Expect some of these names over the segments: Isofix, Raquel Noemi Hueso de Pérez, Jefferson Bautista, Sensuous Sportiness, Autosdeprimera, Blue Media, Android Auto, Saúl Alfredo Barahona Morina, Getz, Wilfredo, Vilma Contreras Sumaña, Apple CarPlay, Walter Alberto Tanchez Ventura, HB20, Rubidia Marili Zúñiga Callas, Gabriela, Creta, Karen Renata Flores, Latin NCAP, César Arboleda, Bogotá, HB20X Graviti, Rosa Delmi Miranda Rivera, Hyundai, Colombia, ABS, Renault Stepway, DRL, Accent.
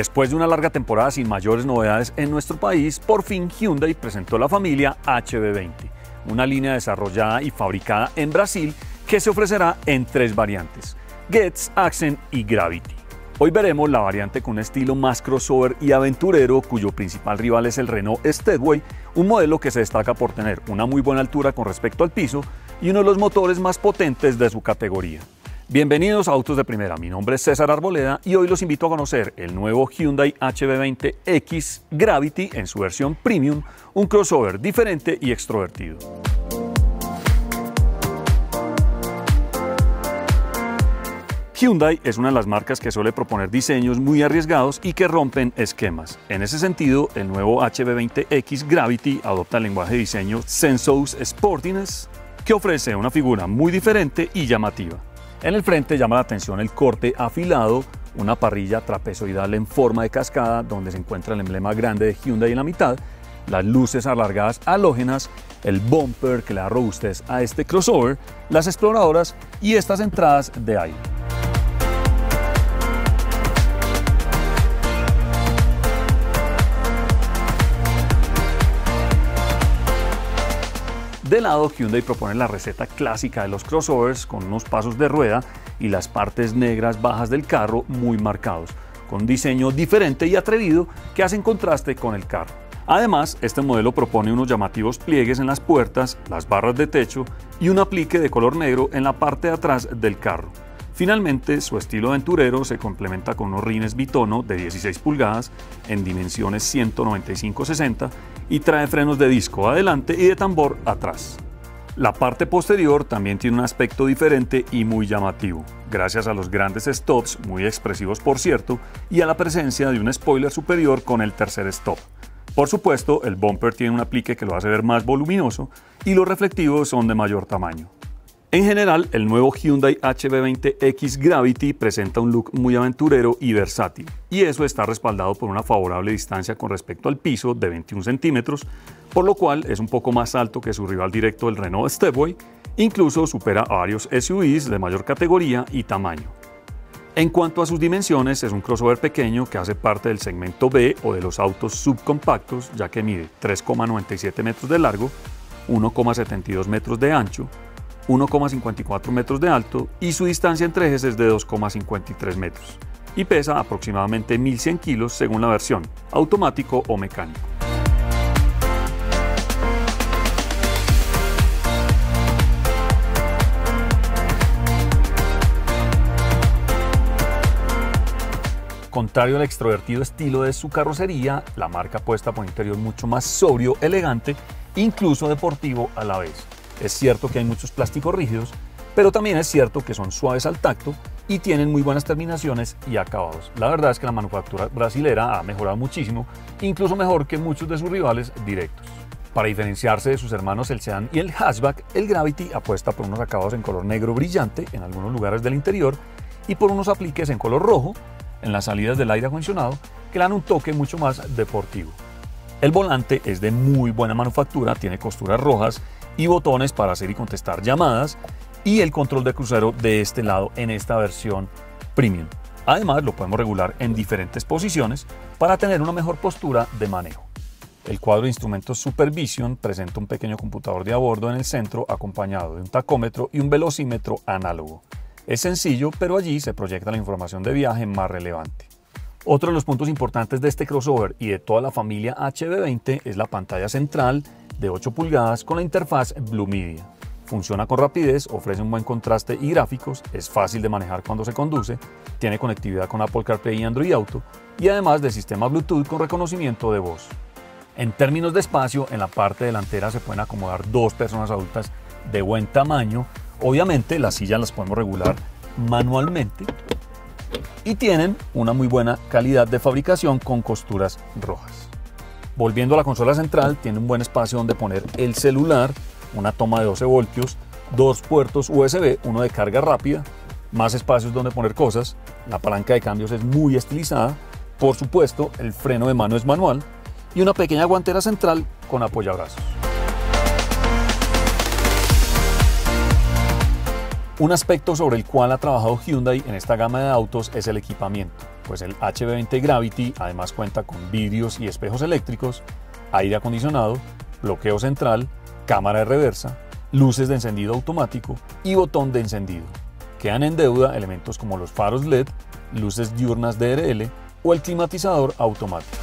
Después de una larga temporada sin mayores novedades en nuestro país, por fin Hyundai presentó la familia HB20, una línea desarrollada y fabricada en Brasil que se ofrecerá en tres variantes: Getz, Accent y Graviti. Hoy veremos la variante con un estilo más crossover y aventurero, cuyo principal rival es el Renault Stepway, un modelo que se destaca por tener una muy buena altura con respecto al piso y uno de los motores más potentes de su categoría. Bienvenidos a Autos de Primera, mi nombre es César Arboleda y hoy los invito a conocer el nuevo Hyundai HB20X Graviti en su versión Premium, un crossover diferente y extrovertido. Hyundai es una de las marcas que suele proponer diseños muy arriesgados y que rompen esquemas. En ese sentido, el nuevo HB20X Graviti adopta el lenguaje de diseño Sensuous Sportiness, que ofrece una figura muy diferente y llamativa. En el frente llama la atención el corte afilado, una parrilla trapezoidal en forma de cascada donde se encuentra el emblema grande de Hyundai en la mitad, las luces alargadas halógenas, el bumper que le da robustez a este crossover, las exploradoras y estas entradas de aire. De lado, Hyundai propone la receta clásica de los crossovers con unos pasos de rueda y las partes negras bajas del carro muy marcados, con un diseño diferente y atrevido que hacen contraste con el carro. Además, este modelo propone unos llamativos pliegues en las puertas, las barras de techo y un aplique de color negro en la parte de atrás del carro. Finalmente, su estilo aventurero se complementa con unos rines bitono de 16 pulgadas en dimensiones 195-60 y trae frenos de disco adelante y de tambor atrás. La parte posterior también tiene un aspecto diferente y muy llamativo, gracias a los grandes stops, muy expresivos por cierto, y a la presencia de un spoiler superior con el tercer stop. Por supuesto, el bumper tiene un aplique que lo hace ver más voluminoso y los reflectivos son de mayor tamaño. En general, el nuevo Hyundai HB20X Graviti presenta un look muy aventurero y versátil, y eso está respaldado por una favorable distancia con respecto al piso de 21 centímetros, por lo cual es un poco más alto que su rival directo el Renault Stepway, incluso supera a varios SUVs de mayor categoría y tamaño. En cuanto a sus dimensiones, es un crossover pequeño que hace parte del segmento B o de los autos subcompactos, ya que mide 3,97 metros de largo, 1,72 metros de ancho, 1,54 metros de alto y su distancia entre ejes es de 2,53 metros y pesa aproximadamente 1.100 kilos según la versión, automático o mecánico. Contrario al extrovertido estilo de su carrocería, la marca apuesta por un interior mucho más sobrio, elegante, incluso deportivo a la vez. Es cierto que hay muchos plásticos rígidos, pero también es cierto que son suaves al tacto y tienen muy buenas terminaciones y acabados. La verdad es que la manufactura brasilera ha mejorado muchísimo, incluso mejor que muchos de sus rivales directos. Para diferenciarse de sus hermanos el sedán y el hatchback, el Graviti apuesta por unos acabados en color negro brillante en algunos lugares del interior y por unos apliques en color rojo en las salidas del aire acondicionado que le dan un toque mucho más deportivo. El volante es de muy buena manufactura, tiene costuras rojas y botones para hacer y contestar llamadas y el control de crucero de este lado en esta versión Premium. Además, lo podemos regular en diferentes posiciones para tener una mejor postura de manejo. El cuadro de instrumentos Supervision presenta un pequeño computador de a bordo en el centro acompañado de un tacómetro y un velocímetro análogo. Es sencillo, pero allí se proyecta la información de viaje más relevante. Otro de los puntos importantes de este crossover y de toda la familia HB20 es la pantalla central de 8 pulgadas con la interfaz Blue Media. Funciona con rapidez, ofrece un buen contraste y gráficos, es fácil de manejar cuando se conduce, tiene conectividad con Apple CarPlay y Android Auto y además de sistema Bluetooth con reconocimiento de voz. En términos de espacio, en la parte delantera se pueden acomodar dos personas adultas de buen tamaño. Obviamente las sillas las podemos regular manualmente y tienen una muy buena calidad de fabricación con costuras rojas. Volviendo a la consola central, tiene un buen espacio donde poner el celular, una toma de 12 voltios, dos puertos USB, uno de carga rápida, más espacios donde poner cosas, la palanca de cambios es muy estilizada, por supuesto el freno de mano es manual y una pequeña guantera central con apoyabrazos. Un aspecto sobre el cual ha trabajado Hyundai en esta gama de autos es el equipamiento. pues el HB20 Graviti además cuenta con vidrios y espejos eléctricos, aire acondicionado, bloqueo central, cámara de reversa, luces de encendido automático y botón de encendido. Quedan en deuda elementos como los faros LED, luces diurnas DRL o el climatizador automático.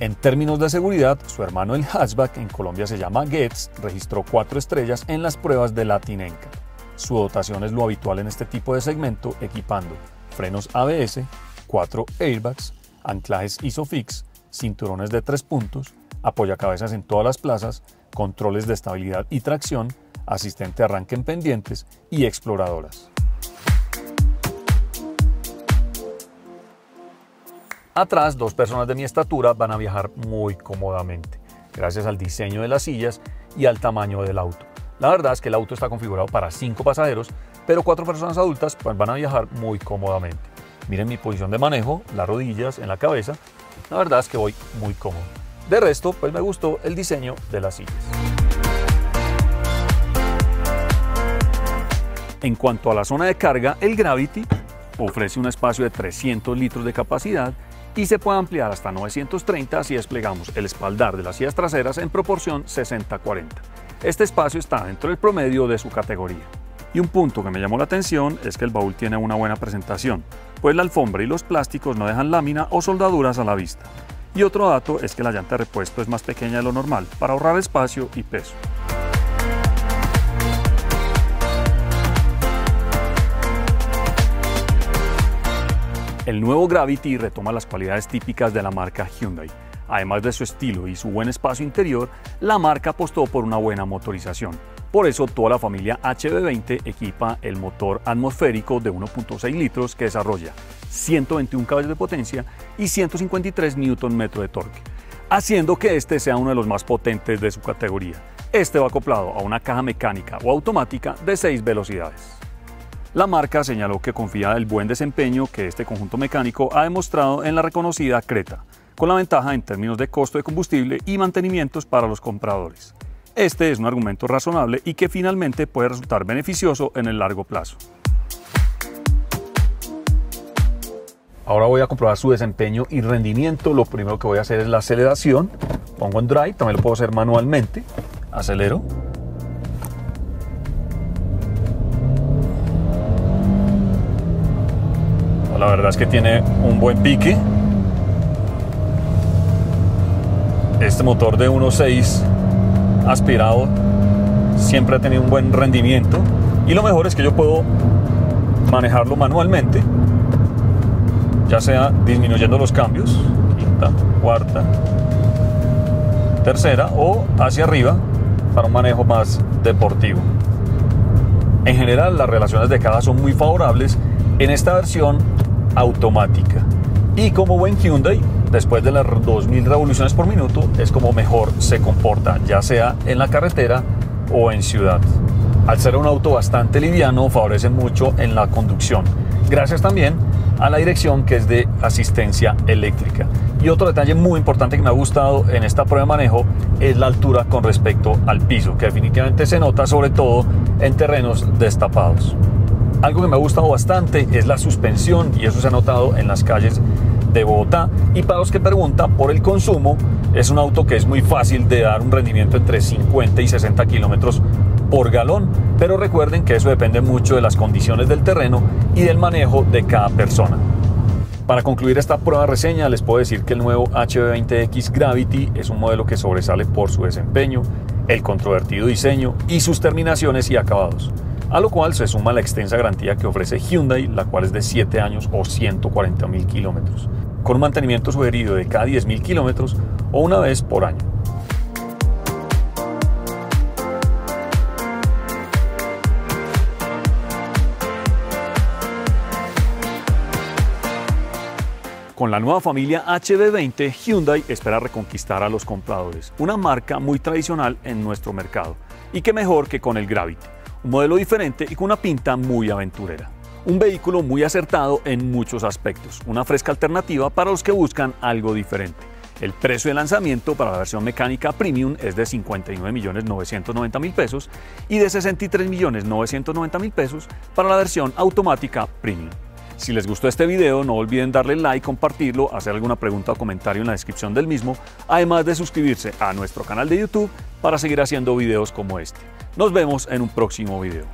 En términos de seguridad, su hermano el hatchback en Colombia se llama Getz, registró 4 estrellas en las pruebas de Latin NCAP. Su dotación es lo habitual en este tipo de segmento, equipando frenos ABS, 4 airbags, anclajes Isofix, cinturones de 3 puntos, apoyacabezas en todas las plazas, controles de estabilidad y tracción, asistente de arranque en pendientes y exploradoras. Atrás, 2 personas de mi estatura van a viajar muy cómodamente, gracias al diseño de las sillas y al tamaño del auto. La verdad es que el auto está configurado para 5 pasajeros, pero 4 personas adultas pues, van a viajar muy cómodamente. Miren mi posición de manejo, las rodillas en la cabeza, la verdad es que voy muy cómodo. De resto, pues me gustó el diseño de las sillas. En cuanto a la zona de carga, el Graviti ofrece un espacio de 300 litros de capacidad y se puede ampliar hasta 930 si desplegamos el espaldar de las sillas traseras en proporción 60-40. Este espacio está dentro del promedio de su categoría. Y un punto que me llamó la atención es que el baúl tiene una buena presentación, pues la alfombra y los plásticos no dejan lámina o soldaduras a la vista. Y otro dato es que la llanta de repuesto es más pequeña de lo normal para ahorrar espacio y peso. El nuevo Graviti retoma las cualidades típicas de la marca Hyundai. Además de su estilo y su buen espacio interior, la marca apostó por una buena motorización. Por eso toda la familia HB20 equipa el motor atmosférico de 1.6 litros que desarrolla 121 caballos de potencia y 153 Nm de torque, haciendo que este sea uno de los más potentes de su categoría. Este va acoplado a una caja mecánica o automática de 6 velocidades. La marca señaló que confía en el buen desempeño que este conjunto mecánico ha demostrado en la reconocida Creta, con la ventaja en términos de costo de combustible y mantenimientos para los compradores. Este es un argumento razonable y que finalmente puede resultar beneficioso en el largo plazo. Ahora voy a comprobar su desempeño y rendimiento. Lo primero que voy a hacer es la aceleración. Pongo en drive, también lo puedo hacer manualmente. Acelero. La verdad es que tiene un buen pique. Este motor de 1.6 aspirado siempre ha tenido un buen rendimiento y lo mejor es que yo puedo manejarlo manualmente, ya sea disminuyendo los cambios, quinta, cuarta, tercera o hacia arriba para un manejo más deportivo. En general las relaciones de caja son muy favorables en esta versión automática y como buen Hyundai, después de las 2000 revoluciones por minuto es como mejor se comporta, ya sea en la carretera o en ciudad. Al ser un auto bastante liviano favorece mucho en la conducción, gracias también a la dirección que es de asistencia eléctrica. Y otro detalle muy importante que me ha gustado en esta prueba de manejo es la altura con respecto al piso, que definitivamente se nota sobre todo en terrenos destapados. Algo que me ha gustado bastante es la suspensión y eso se ha notado en las calles de Bogotá. Y para los que preguntan por el consumo, es un auto que es muy fácil de dar un rendimiento entre 50 y 60 kilómetros por galón. Pero recuerden que eso depende mucho de las condiciones del terreno y del manejo de cada persona. Para concluir esta prueba reseña les puedo decir que el nuevo HB20X Graviti es un modelo que sobresale por su desempeño, el controvertido diseño y sus terminaciones y acabados. A lo cual se suma la extensa garantía que ofrece Hyundai, la cual es de 7 años o 140.000 kilómetros, con un mantenimiento sugerido de cada 10.000 kilómetros o una vez por año. Con la nueva familia HB20, Hyundai espera reconquistar a los compradores, una marca muy tradicional en nuestro mercado, y qué mejor que con el Graviti. Un modelo diferente y con una pinta muy aventurera. Un vehículo muy acertado en muchos aspectos, una fresca alternativa para los que buscan algo diferente. El precio de lanzamiento para la versión mecánica Premium es de 59.990.000 pesos y de 63.990.000 pesos para la versión automática Premium. Si les gustó este video, no olviden darle like, compartirlo, hacer alguna pregunta o comentario en la descripción del mismo, además de suscribirse a nuestro canal de YouTube para seguir haciendo videos como este. Nos vemos en un próximo video.